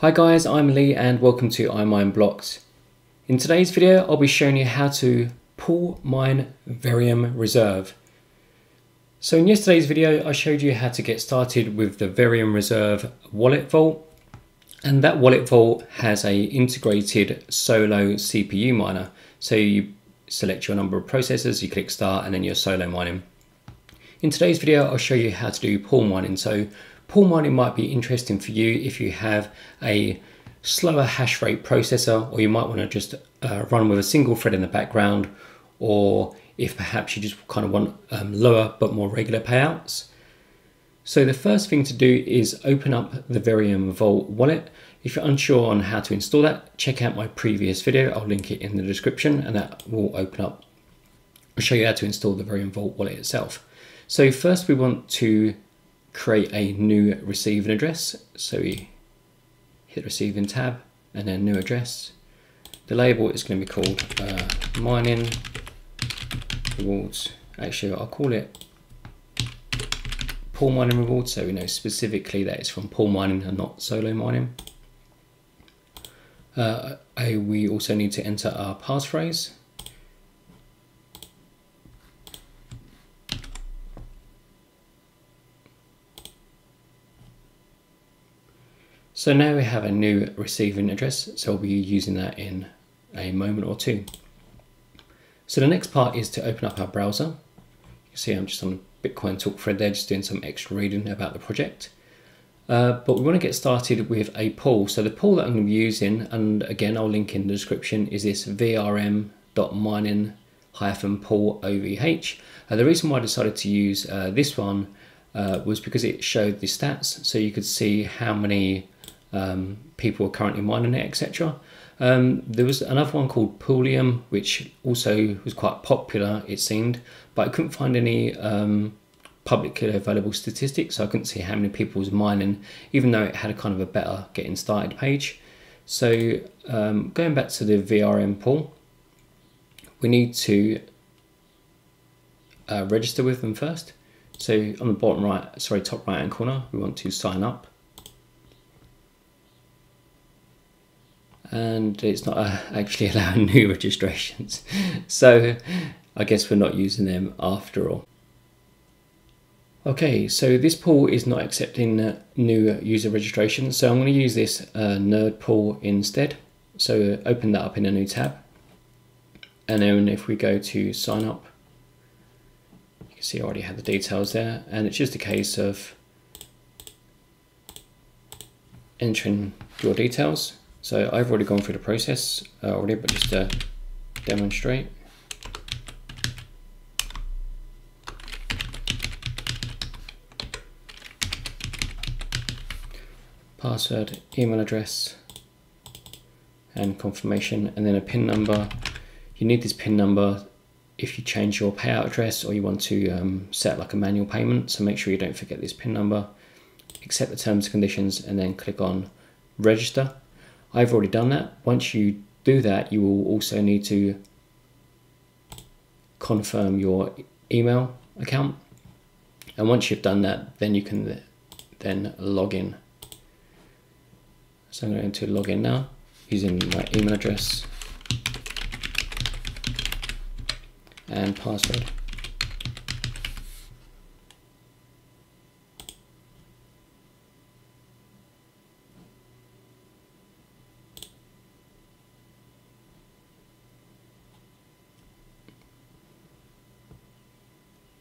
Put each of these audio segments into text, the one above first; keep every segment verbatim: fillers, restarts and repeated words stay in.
Hi guys, I'm Lee and welcome to iMine Blocks. In today's video, I'll be showing you how to pool mine Verium Reserve. So in yesterday's video, I showed you how to get started with the Verium Reserve wallet vault, and that wallet vault has a integrated solo C P U miner. So you select your number of processors, you click start, and then you're solo mining. In today's video, I'll show you how to do pool mining. So pool mining might be interesting for you if you have a slower hash rate processor, or you might want to just uh, run with a single thread in the background, or if perhaps you just kind of want um, lower but more regular payouts. So the first thing to do is open up the Verium Vault wallet. If you're unsure on how to install that, check out my previous video. I'll link it in the description and that will open up. I'll show you how to install the Verium Vault wallet itself. So first we want to create a new receiving address. So we hit receiving tab and then new address. The label is going to be called uh, mining rewards. Actually, I'll call it pool mining rewards, so we know specifically that it's from pool mining and not solo mining. Uh, we also need to enter our passphrase. So now we have a new receiving address, so we'll be using that in a moment or two. So the next part is to open up our browser. You can see I'm just on the Bitcoin Talk thread there, just doing some extra reading about the project. Uh, but we want to get started with a pool. So the pool that I'm going to be using, and again I'll link in the description, is this V R M dot mining dash pool dot O V H. Uh, the reason why I decided to use uh, this one uh, was because it showed the stats, so you could see how many Um, people are currently mining it, et cetera. Um, there was another one called Poolium, which also was quite popular, it seemed, but I couldn't find any um, publicly available statistics, so I couldn't see how many people was mining, even though it had a kind of a better getting started page. So um, going back to the V R M pool, we need to uh, register with them first. So on the bottom right, sorry, top right hand corner, we want to sign up. And it's not uh, actually allowing new registrations. So I guess we're not using them after all. Okay, so this pool is not accepting uh, new user registration. So I'm going to use this uh, Nerd pool instead. So open that up in a new tab. And then if we go to sign up, you can see I already had the details there. And it's just a case of entering your details. So I've already gone through the process uh, already, but just to demonstrate. Password, email address, and confirmation, and then a PIN number. You need this PIN number if you change your payout address or you want to um, set like a manual payment. So make sure you don't forget this PIN number. Accept the terms and conditions, and then click on register. I've already done that. Once you do that, you will also need to confirm your email account. And once you've done that, then you can then log in. So I'm going to log in now using my email address and password.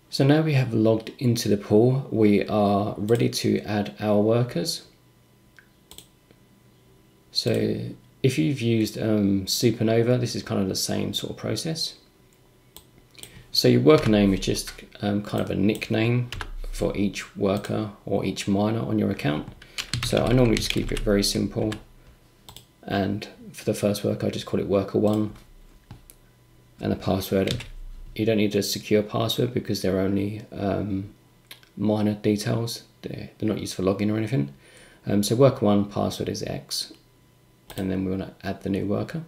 So now we have logged into the pool, we are ready to add our workers. So if you've used um, Supernova, this is kind of the same sort of process. So your worker name is just um, kind of a nickname for each worker or each miner on your account. So I normally just keep it very simple. And for the first worker, I just call it worker one, and the password. You don't need a secure password because they're only um, minor details. They're, they're not used for login or anything. Um, so worker one, password is X. And then we want to add the new worker.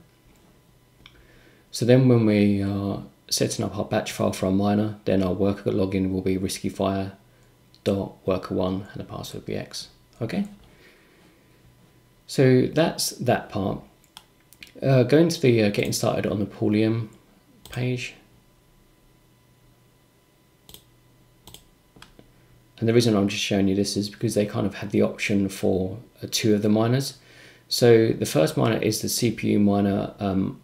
So then when we are setting up our batch file for our miner, then our worker login will be riskyfire dot worker one and the password will be X. Okay. So that's that part. Uh, going to the uh, getting started on the Poolium page. And the reason I'm just showing you this is because they kind of had the option for uh, two of the miners. So the first miner is the C P U miner um,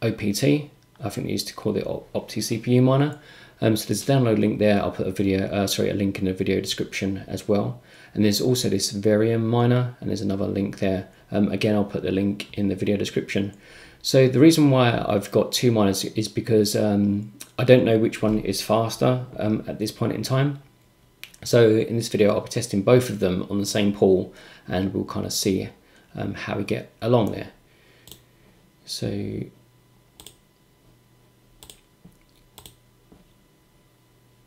O P T. I think they used to call it O P T C P U miner. Um, so there's a download link there. I'll put a video, uh, sorry, a link in the video description as well. And there's also this Verium miner, and there's another link there. Um, again, I'll put the link in the video description. So the reason why I've got two miners is because um, I don't know which one is faster um, at this point in time. So in this video, I'll be testing both of them on the same pool, and we'll kind of see um, how we get along there. So.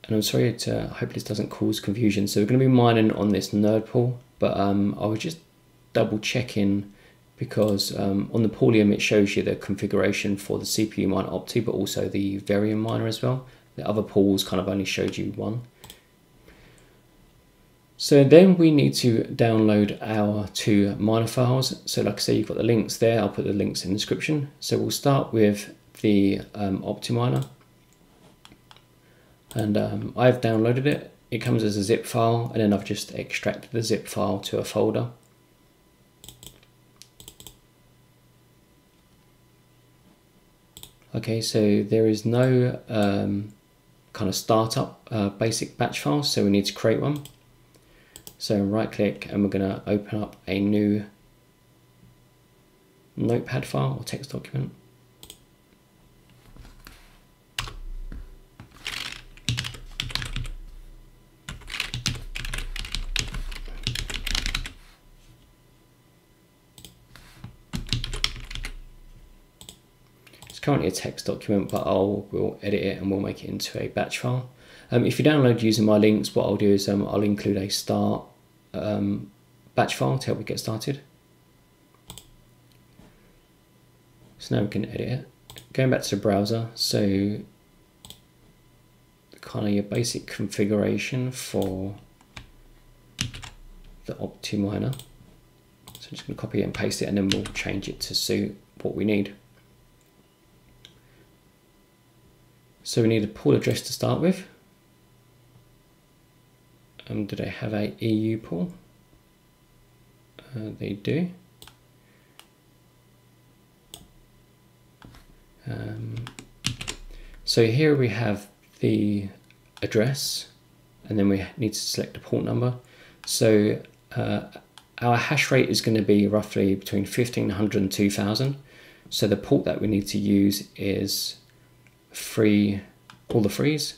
And I'm sorry, to, I hope this doesn't cause confusion. So we're going to be mining on this Nerd pool, but um, I was just double checking because um, on the Poolium it shows you the configuration for the C P U miner O P T, but also the Verium miner as well. The other pools kind of only showed you one. So then we need to download our two miner files. So like I say, you've got the links there. I'll put the links in the description. So we'll start with the um, OptiMiner. And um, I've downloaded it. It comes as a zip file, and then I've just extracted the zip file to a folder. Okay, so there is no um, kind of startup uh, basic batch file, so we need to create one. So right click, and we're gonna open up a new notepad file or text document. Currently a text document, but I'll we'll edit it and we'll make it into a batch file. Um, if you download using my links, what I'll do is um, I'll include a start um, batch file to help you get started. So now we can edit it. Going back to the browser, so kind of your basic configuration for the OptiMiner. So I'm just going to copy and paste it, and then we'll change it to suit what we need. So we need a pool address to start with. Um, do they have a E U pool? Uh, they do. Um, so here we have the address, and then we need to select a port number. So uh, our hash rate is going to be roughly between fifteen hundred and two thousand. So the port that we need to use is free, all the frees.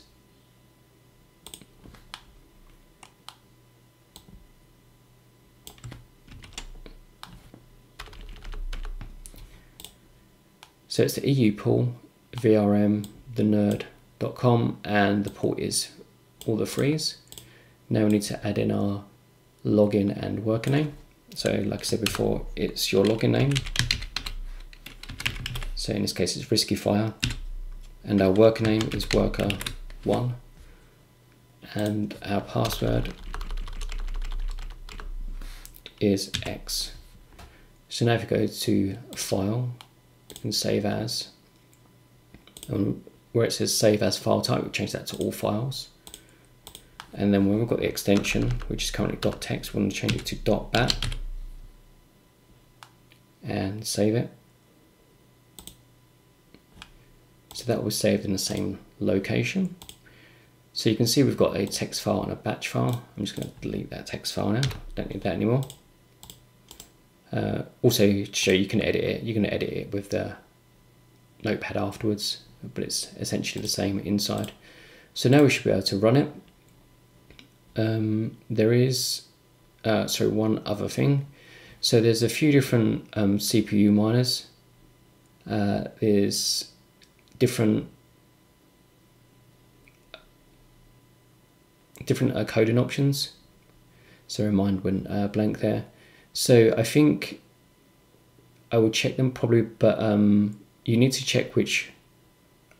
So it's the E U pool, V R M, the nerd dot com, and the port is all the frees. Now we need to add in our login and worker name. So like I said before, it's your login name. So in this case, it's Risky Fire. And our worker name is worker one, and our password is X. So now if you go to file and save as, and where it says save as file type, we change that to all files. And then when we've got the extension, which is currently .text, we're going to change it to .bat and save it. So that was saved in the same location. So you can see we've got a text file and a batch file. I'm just going to delete that text file now. Don't need that anymore. Uh, also, to show you can edit it. You can edit it with the notepad afterwards, but it's essentially the same inside. So now we should be able to run it. Um, there is, uh, sorry, one other thing. So there's a few different um, C P U miners. Uh, there's different different uh, coding options. So my mind went uh, blank there. So I think I will check them probably, but um, you need to check which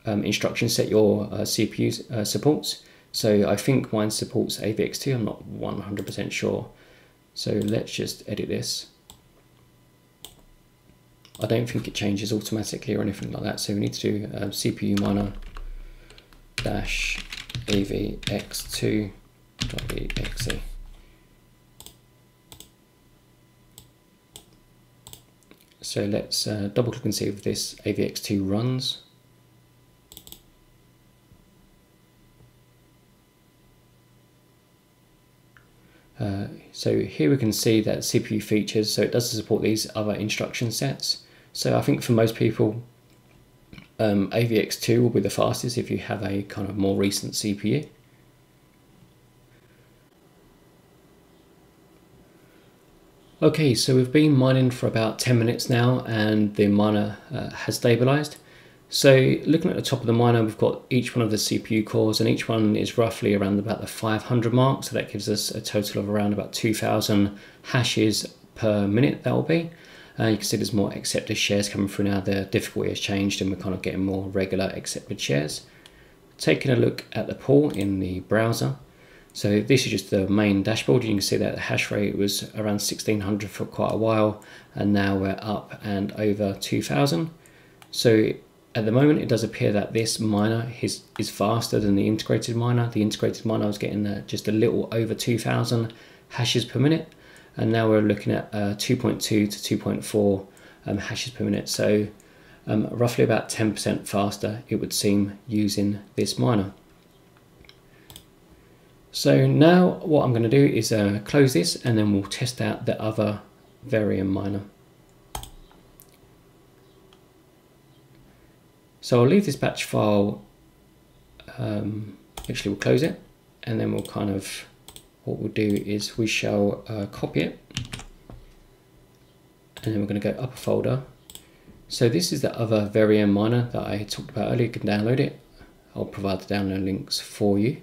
um, instruction set your uh, C P U uh, supports. So I think mine supports A V X two, I'm not one hundred percent sure. So let's just edit this. I don't think it changes automatically or anything like that, so we need to do um, C P U miner dash A V X two dot E X E. So let's uh, double click and see if this A V X two runs. Uh, so here we can see that C P U features, so it does support these other instruction sets. So I think for most people, um, A V X two will be the fastest if you have a kind of more recent C P U. Okay, so we've been mining for about ten minutes now and the miner uh, has stabilized. So looking at the top of the miner, we've got each one of the C P U cores, and each one is roughly around about the five hundred mark. So that gives us a total of around about two thousand hashes per minute, that will be. Uh, you can see there's more accepted shares coming through now. The difficulty has changed and we're kind of getting more regular accepted shares. Taking a look at the pool in the browser. So this is just the main dashboard. You can see that the hash rate was around sixteen hundred for quite a while, and now we're up and over two thousand. So at the moment, it does appear that this miner is, is faster than the integrated miner. The integrated miner was getting uh, just a little over two thousand hashes per minute, and now we're looking at uh, two point two to two point four um, hashes per minute. So um, roughly about ten percent faster, it would seem, using this miner. So now what I'm going to do is uh, close this, and then we'll test out the other Verium miner. So I'll leave this batch file, um, actually we'll close it, and then we'll kind of, what we'll do is we shall uh, copy it, and then we're going to go up a folder. So this is the other Verium miner that I talked about earlier. You can download it. I'll provide the download links for you.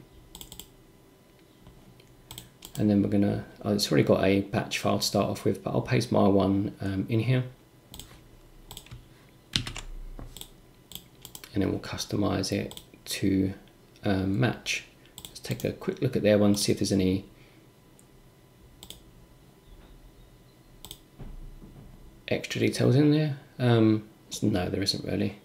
And then we're going to, oh, it's already got a batch file to start off with, but I'll paste my one um, in here. And then we'll customize it to um, match. Let's take a quick look at their one, see if there's any extra details in there. Um, no, there isn't really.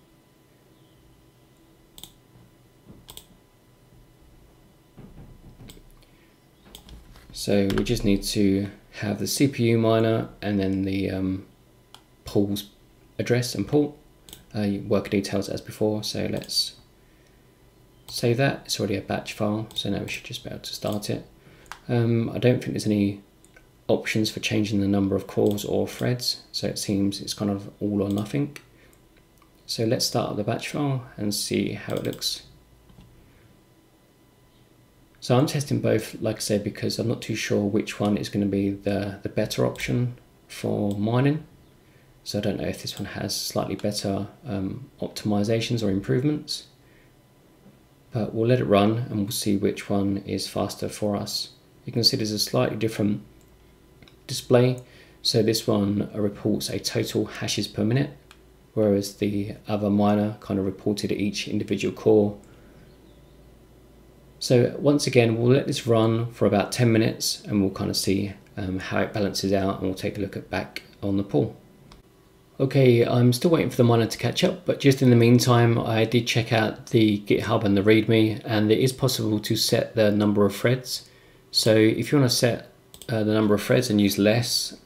So we just need to have the C P U miner and then the um, pool's address and port. Uh, worker details as before, so let's save that. It's already a batch file, so now we should just be able to start it. Um, I don't think there's any options for changing the number of cores or threads, so it seems it's kind of all or nothing. So let's start up the batch file and see how it looks. So I'm testing both, like I said, because I'm not too sure which one is going to be the, the better option for mining. So I don't know if this one has slightly better um, optimizations or improvements, but we'll let it run and we'll see which one is faster for us. You can see there's a slightly different display. So this one reports a total hashes per minute, whereas the other miner kind of reported each individual core. So once again, we'll let this run for about ten minutes and we'll kind of see um, how it balances out, and we'll take a look at back on the pool. Okay, I'm still waiting for the miner to catch up, but just in the meantime, I did check out the GitHub and the README, and it is possible to set the number of threads. So if you want to set uh, the number of threads and use less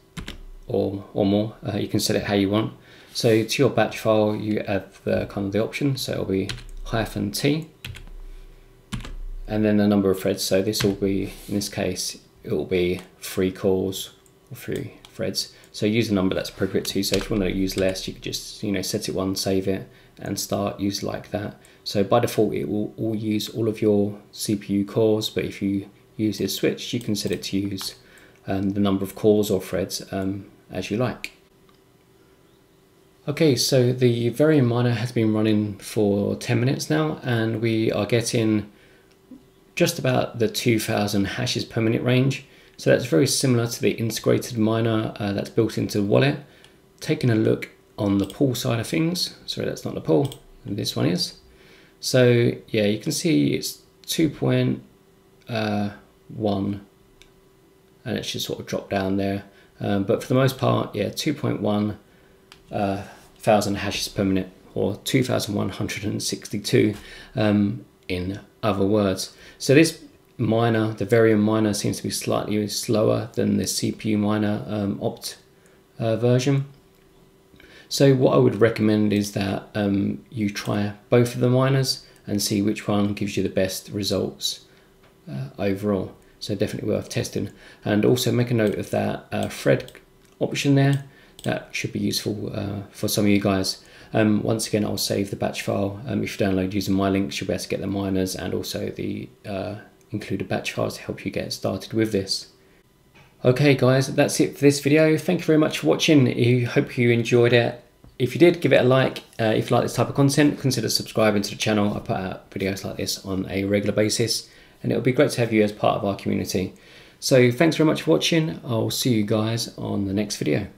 or, or more, uh, you can set it how you want. So to your batch file, you add the kind of the option, so it'll be hyphen T. And then the number of threads, so this will be, in this case, it will be three cores or three threads. So use a number that's appropriate to you. So if you want to use less, you could just, you know, set it one, save it, and start use like that. So by default, it will all use all of your C P U cores, but if you use this switch, you can set it to use um, the number of cores or threads um, as you like. Okay, so the Verium miner has been running for ten minutes now, and we are getting just about the two thousand hashes per minute range. So that's very similar to the integrated miner uh, that's built into the wallet. Taking a look on the pool side of things, sorry, that's not the pool, this one is. So yeah, you can see it's two point one uh, and it should sort of drop down there. Um, but for the most part, yeah, two point one uh, thousand hashes per minute, or two thousand one hundred sixty-two um, in other words. So this miner, the Verium miner, seems to be slightly slower than the C P U miner um, opt uh, version. So what I would recommend is that um, you try both of the miners and see which one gives you the best results uh, overall. So definitely worth testing. And also make a note of that uh, thread option there. That should be useful uh, for some of you guys. Um, once again, I'll save the batch file. Um, if you download using my links, you'll be able to get the miners and also the uh, included batch files to help you get started with this. Okay guys, that's it for this video. Thank you very much for watching. I hope you enjoyed it. If you did, give it a like. Uh, if you like this type of content, consider subscribing to the channel. I put out videos like this on a regular basis, and it'll be great to have you as part of our community. So thanks very much for watching. I'll see you guys on the next video.